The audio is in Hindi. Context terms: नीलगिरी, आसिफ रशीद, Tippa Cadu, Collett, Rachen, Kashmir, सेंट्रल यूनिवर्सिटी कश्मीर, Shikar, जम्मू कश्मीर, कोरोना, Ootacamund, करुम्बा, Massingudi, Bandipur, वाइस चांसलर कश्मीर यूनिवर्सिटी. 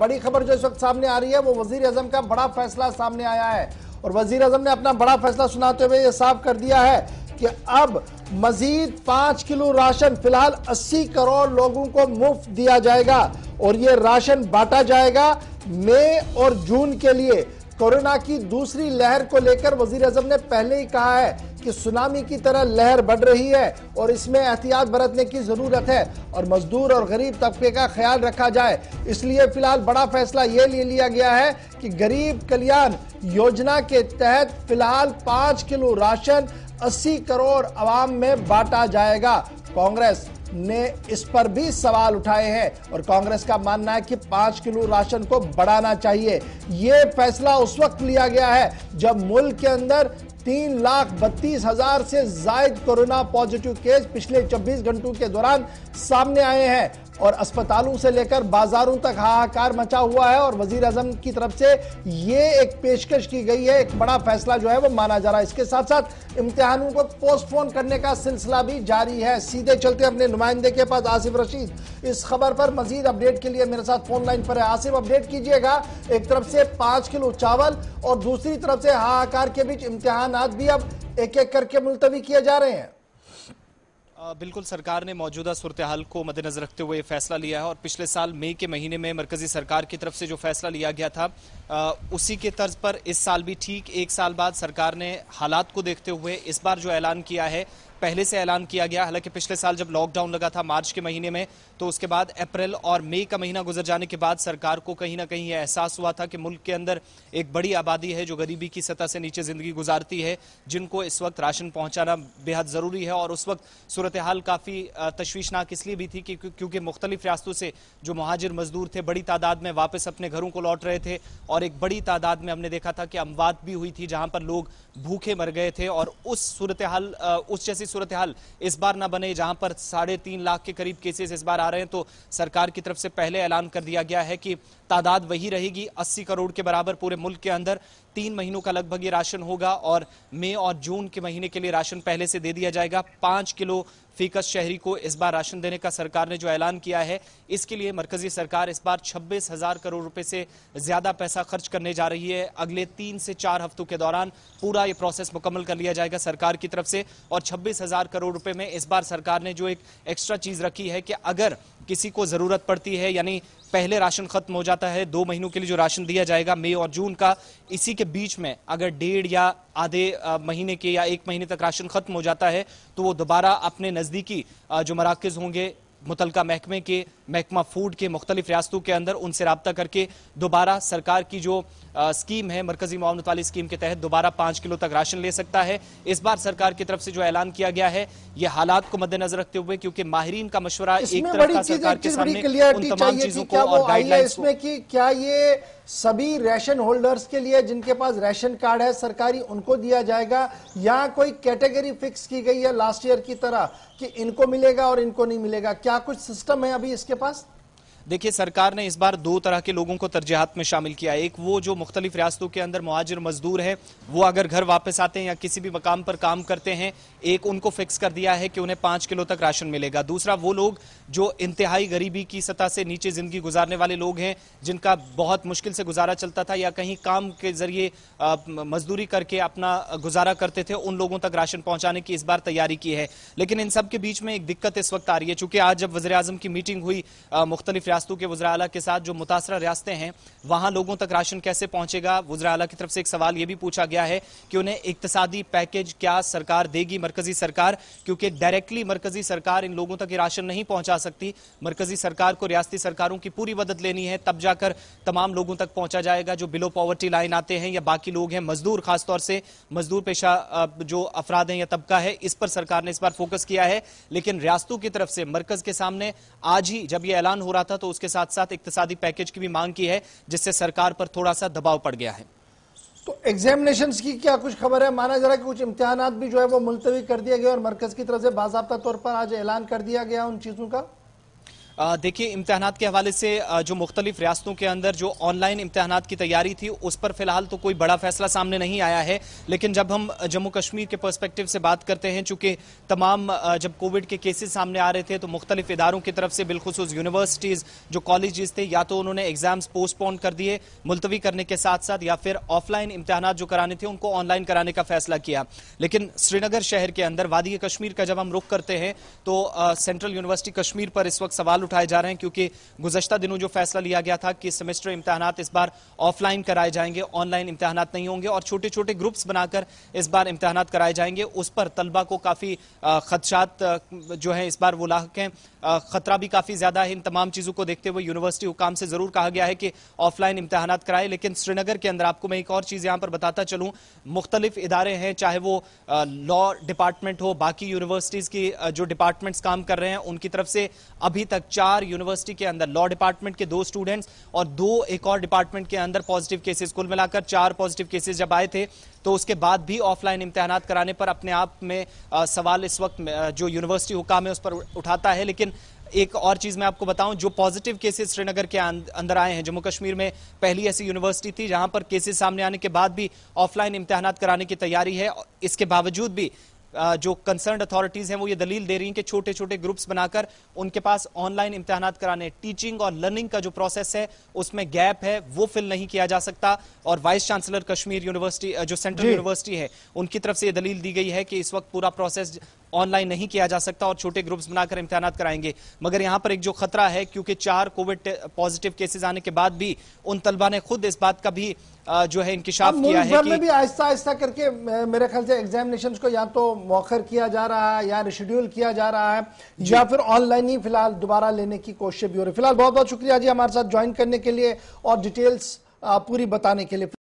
बड़ी खबर जो इस वक्त सामने आ रही है वो वजीर आजम का बड़ा फैसला सामने आया है और वजीर आजम ने अपना बड़ा फैसला सुनाते हुए ये साफ कर दिया है कि अब मजीद 5 किलो राशन फिलहाल 80 करोड़ लोगों को मुफ्त दिया जाएगा और ये राशन बांटा जाएगा मई और जून के लिए। कोरोना की दूसरी लहर को लेकर वजीर आजम ने पहले ही कहा है कि सुनामी की तरह लहर बढ़ रही है और इसमें एहतियात बरतने की ज़रूरत है और मजदूर और गरीब तबके का ख्याल रखा जाए, इसलिए फिलहाल बड़ा फैसला ये ले लिया गया है कि गरीब कल्याण योजना के तहत फिलहाल 5 किलो राशन 80 करोड़ आवाम में बांटा जाएगा। कांग्रेस ने इस पर भी सवाल उठाए हैं और कांग्रेस का मानना है कि 5 किलो राशन को बढ़ाना चाहिए। ये फैसला उस वक्त लिया गया है जब मुल्क के अंदर 3,32,000 से ज्यादा कोरोना पॉजिटिव केस पिछले 24 घंटों के दौरान सामने आए हैं और अस्पतालों से लेकर बाजारों तक हाहाकार मचा हुआ है और वजीर आजम की तरफ से ये एक पेशकश की गई है, एक बड़ा फैसला जो है वो माना जा रहा है। इसके साथ साथ इम्तिहानों को पोस्टपोन करने का सिलसिला भी जारी है। सीधे चलते अपने नुमाइंदे के पास आसिफ रशीद, इस खबर पर मजीद अपडेट के लिए मेरे साथ फोन लाइन पर है। आसिफ, अपडेट कीजिएगा, एक तरफ से 5 किलो चावल और दूसरी तरफ से हाहाकार के बीच इम्तिहान भी अब एक-एक करके मुल्तवी किए जा रहे हैं। बिल्कुल, सरकार ने मौजूदा सूरत हाल को मद्देनजर रखते हुए फैसला लिया है और पिछले साल मई के महीने में मरकजी सरकार की तरफ से जो फैसला लिया गया था उसी के तर्ज पर इस साल भी ठीक एक साल बाद सरकार ने हालात को देखते हुए इस बार जो ऐलान किया है, पहले से ऐलान किया गया। हालांकि पिछले साल जब लॉकडाउन लगा था मार्च के महीने में, तो उसके बाद अप्रैल और मई का महीना गुजर जाने के बाद सरकार को कहीं ना कहीं यह एहसास हुआ था कि मुल्क के अंदर एक बड़ी आबादी है जो गरीबी की सतह से नीचे ज़िंदगी गुजारती है, जिनको इस वक्त राशन पहुंचाना बेहद ज़रूरी है। और उस वक्त सूरत हाल काफ़ी तशवीशनाक इसलिए भी थी कि क्योंकि मुख्तलिफ रियासतों से जो महाजिर मजदूर थे बड़ी तादाद में वापस अपने घरों को लौट रहे थे और एक बड़ी तादाद में हमने देखा था कि अमवात भी हुई थी जहाँ पर लोग भूखे मर गए थे। और उस जैसी सूरत हाल इस बार ना बने जहां पर 3.5 लाख के करीब केसेस इस बार आ रहे हैं, तो सरकार की तरफ से पहले ऐलान कर दिया गया है कि तादाद वही रहेगी 80 करोड़ के बराबर पूरे मुल्क के अंदर। 3 महीनों का लगभग ये राशन होगा और मई और जून के महीने के लिए राशन पहले से दे दिया जाएगा। 5 किलो फीकस शहरी को इस बार राशन देने का सरकार ने जो ऐलान किया है, इसके लिए मरकजी सरकार इस बार 26,000 करोड़ रुपए से ज़्यादा पैसा खर्च करने जा रही है। अगले 3 से 4 हफ्तों के दौरान पूरा ये प्रोसेस मुकम्मल कर लिया जाएगा सरकार की तरफ से। और 26,000 करोड़ रुपए में इस बार सरकार ने जो एक एक्स्ट्रा चीज़ रखी है कि अगर किसी को ज़रूरत पड़ती है, यानी पहले राशन खत्म हो जाता है, 2 महीनों के लिए जो राशन दिया जाएगा मई और जून का, इसी के बीच में अगर 1.5 या आधे महीने के या 1 महीने तक राशन खत्म हो जाता है, तो वो दोबारा अपने नज़दीकी जो मराकज़ होंगे मुतलका महकमे के, महकमा फूड के, मुख्तलिफ रियासतों के अंदर उनसे रब्ता करके दोबारा सरकार की जो स्कीम है मरकजी मुआवनत वाली स्कीम के तहत दोबारा 5 किलो तक राशन ले सकता है। इस बार सरकार की तरफ से जो ऐलान किया गया है ये हालात को मद्देनजर रखते हुए, क्योंकि माहिरीन का मशवरा एक तरफ था सरकार के सामने उन तमाम चीजों को और गाइडलाइंस को, कि क्या ये सभी राशन होल्डर्स के लिए जिनके पास राशन कार्ड है सरकारी उनको दिया जाएगा या कोई कैटेगरी फिक्स की गई है लास्ट ईयर की तरह कि इनको मिलेगा और इनको नहीं मिलेगा, क्या कुछ सिस्टम है अभी इसके पास? देखिए, सरकार ने इस बार 2 तरह के लोगों को तरजीहात में शामिल किया है। एक वो जो मुख्तलिफ रियासतों के अंदर मुहाजिर मजदूर हैं, वो अगर घर वापस आते हैं या किसी भी मकाम पर काम करते हैं, एक उनको फिक्स कर दिया है कि उन्हें 5 किलो तक राशन मिलेगा। दूसरा वो लोग जो इंतहाई गरीबी की सतह से नीचे ज़िंदगी गुजारने वाले लोग हैं, जिनका बहुत मुश्किल से गुजारा चलता था या कहीं काम के जरिए मजदूरी करके अपना गुजारा करते थे, उन लोगों तक राशन पहुँचाने की इस बार तैयारी की है। लेकिन इन सब के बीच में एक दिक्कत इस वक्त आ रही है, चूँकि आज जब वज़ीर आज़म की मीटिंग हुई मुख्तलिफ रियासतों के वज़ीर आला के साथ, जो मुतासरा रियासतें हैं वहां लोगों तक राशन कैसे पहुंचेगा, वज़ीर आला की तरफ से एक सवाल यह भी पूछा गया है कि उन्हें इक्तसादी पैकेज क्या सरकार देगी मरकजी सरकार, क्योंकि डायरेक्टली मरकजी सरकार इन लोगों तक ये राशन नहीं पहुंचा सकती। मरकजी सरकार को रियासती सरकारों की पूरी मदद लेनी है, तब जाकर तमाम लोगों तक पहुंचा जाएगा जो बिलो पॉवर्टी लाइन आते हैं या बाकी लोग हैं, मजदूर, खासतौर से मजदूर पेशा जो अफराद हैं या तबका है, इस पर सरकार ने इस बार फोकस किया है। लेकिन रियासतों की तरफ से मरकज के सामने आज ही जब यह ऐलान हो रहा था तो उसके साथ साथ इक्तिसादी पैकेज की भी मांग की है, जिससे सरकार पर थोड़ा सा दबाव पड़ गया है। तो एग्जामिनेशंस की क्या कुछ खबर है? माना जा रहा है कि कुछ इम्तिहानात भी जो है वो मुलतवी कर दिए गए और मरकज की तरफ से बाज़ाब्ता तौर पर आज ऐलान कर दिया गया उन चीज़ों का। देखिए, इम्तहानात के हवाले से जो मुख्तलिफ रियासतों के अंदर जो ऑनलाइन इम्तहानात की तैयारी थी उस पर फिलहाल तो कोई बड़ा फैसला सामने नहीं आया है, लेकिन जब हम जम्मू कश्मीर के पर्सपेक्टिव से बात करते हैं, चूंकि तमाम जब कोविड के केसेस सामने आ रहे थे तो मुख्तलिफ इदारों की तरफ से बिलखुसूस यूनिवर्सिटीज़ जो कॉलेजेस थे या तो उन्होंने एग्जाम्स पोस्टपोन कर दिए, मुलतवी करने के साथ साथ, या फिर ऑफलाइन इम्तहानात जो कराने थे उनको ऑनलाइन कराने का फैसला किया। लेकिन श्रीनगर शहर के अंदर वादी कश्मीर का जब हम रुख करते हैं तो सेंट्रल यूनिवर्सिटी कश्मीर पर इस वक्त सवाल उठाए जा रहे हैं, क्योंकि गुज़श्ता दिनों जो फैसला लिया गया था कि सेमेस्टर इम्तिहानात इस बार ऑफलाइन कराए जाएंगे, ऑनलाइन इम्तिहानात नहीं होंगे और छोटे छोटे ग्रुप्स बनाकर इस बार इम्तिहानात कराए जाएंगे, उस पर तलबा को काफ़ी खदशात जो है इस बार वो लाक हैं, खतरा भी काफ़ी ज़्यादा है। इन तमाम चीज़ों को देखते हुए यूनिवर्सिटी हुकाम से ज़रूर कहा गया है कि ऑफलाइन इम्तिहानात कराए। लेकिन श्रीनगर के अंदर आपको मैं एक और चीज़ यहाँ पर बताता चलूँ, मुख्तलिफ इदारे हैं, चाहे वो लॉ डिपार्टमेंट हो, बाकी यूनिवर्सिटीज़ की जो डिपार्टमेंट्स काम कर रहे हैं उनकी तरफ से अभी तक 4 यूनिवर्सिटी के अंदर लॉ डिपार्टमेंट के 2 स्टूडेंट्स और 2 एक और डिपार्टमेंट के अंदर पॉजिटिव केसेस, कुल मिलाकर 4 पॉजिटिव केसेस जब आए थे तो उसके बाद भी ऑफलाइन इम्तिहानात कराने पर अपने आप में सवाल इस वक्त जो यूनिवर्सिटी हुकाम है उस पर उठाता है। लेकिन एक और चीज़ मैं आपको बताऊं, जो पॉजिटिव केसेस श्रीनगर के अंदर आए हैं, जम्मू कश्मीर में पहली ऐसी यूनिवर्सिटी थी जहां पर केसेस सामने आने के बाद भी ऑफलाइन इम्तिहानात कराने की तैयारी है। इसके बावजूद भी जो कंसर्न्ड अथॉरिटीज़ हैं वो ये दलील दे रही हैं कि छोटे छोटे ग्रुप्स बनाकर उनके पास ऑनलाइन इम्तिहानात कराने, टीचिंग और लर्निंग का जो प्रोसेस है उसमें गैप है, वो फिल नहीं किया जा सकता। और वाइस चांसलर कश्मीर यूनिवर्सिटी जो सेंट्रल यूनिवर्सिटी है उनकी तरफ से ये दलील दी गई है कि इस वक्त पूरा प्रोसेस ऑनलाइन नहीं किया जा सकता और छोटे ग्रुप्स बनाकर इम्तिहानात कराएंगे। मगर यहाँ पर एक जो खतरा है, क्योंकि 4 कोविड पॉजिटिव केसेस आने के बाद भी उन तलबा ने खुद इस बात का भी जो है इंकिशाफ किया है कि भी आहिस्ता आहिस्ता करके मेरे ख्याल से एग्जामिनेशन को या तो मौखर किया जा रहा है या रिशेड्यूल किया जा रहा है या फिर ऑनलाइन ही फिलहाल दोबारा लेने की कोशिश भी हो रही है। फिलहाल बहुत बहुत शुक्रिया जी हमारे साथ ज्वाइन करने के लिए और डिटेल्स पूरी बताने के लिए।